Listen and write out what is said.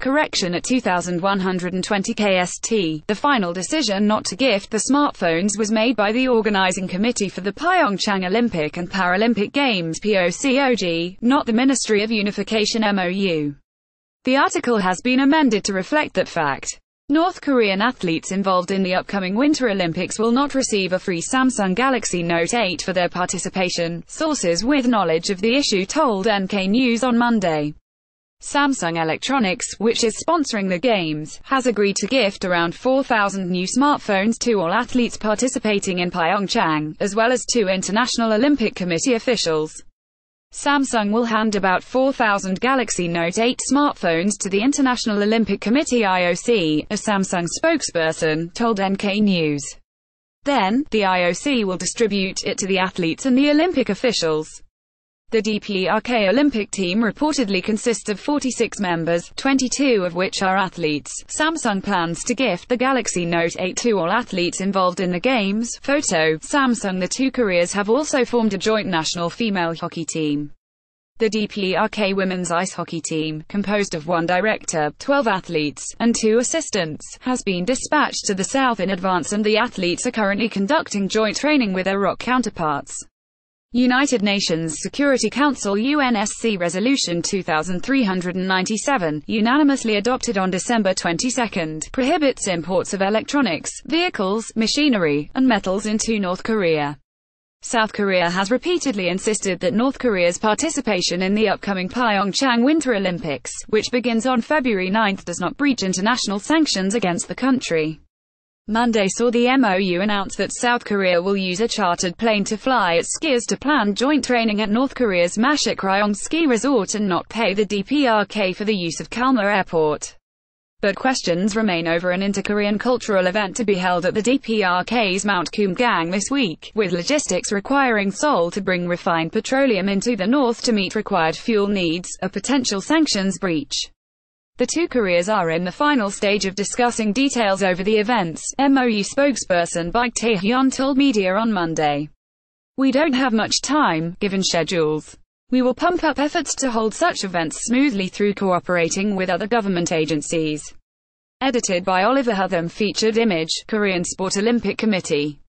correction at 2120 KST. The final decision not to gift the smartphones was made by the organizing committee for the Pyeongchang Olympic and Paralympic Games (POCOG), not the Ministry of Unification (MOU). The article has been amended to reflect that fact. North Korean athletes involved in the upcoming Winter Olympics will not receive a free Samsung Galaxy Note 8 for their participation, sources with knowledge of the issue told NK News on Monday. Samsung Electronics, which is sponsoring the Games, has agreed to gift around 4,000 new smartphones to all athletes participating in Pyeongchang, as well as to International Olympic Committee officials. Samsung will hand about 4,000 Galaxy Note 8 smartphones to the International Olympic Committee (IOC), a Samsung spokesperson told NK News. Then, the IOC will distribute it to the athletes and the Olympic officials. The DPRK Olympic team reportedly consists of 46 members, 22 of which are athletes. Samsung plans to gift the Galaxy Note 8 to all athletes involved in the Games. Photo, Samsung. The two Koreas have also formed a joint national female hockey team. The DPRK women's ice hockey team, composed of one director, 12 athletes, and 2 assistants, has been dispatched to the south in advance, and the athletes are currently conducting joint training with their ROC counterparts. United Nations Security Council UNSC Resolution 2397, unanimously adopted on December 22, prohibits imports of electronics, vehicles, machinery, and metals into North Korea. South Korea has repeatedly insisted that North Korea's participation in the upcoming Pyeongchang Winter Olympics, which begins on February 9, does not breach international sanctions against the country. Monday saw the MOU announce that South Korea will use a chartered plane to fly its skiers to plan joint training at North Korea's Mashikryong ski resort and not pay the DPRK for the use of Kalma Airport. But questions remain over an inter-Korean cultural event to be held at the DPRK's Mount Kumgang this week, with logistics requiring Seoul to bring refined petroleum into the north to meet required fuel needs, a potential sanctions breach. The two Koreas are in the final stage of discussing details over the events, MOU spokesperson Baik Taehyun told media on Monday. "We don't have much time, given schedules. We will pump up efforts to hold such events smoothly through cooperating with other government agencies." Edited by Oliver Hotham. Featured image, Korean Sport Olympic Committee.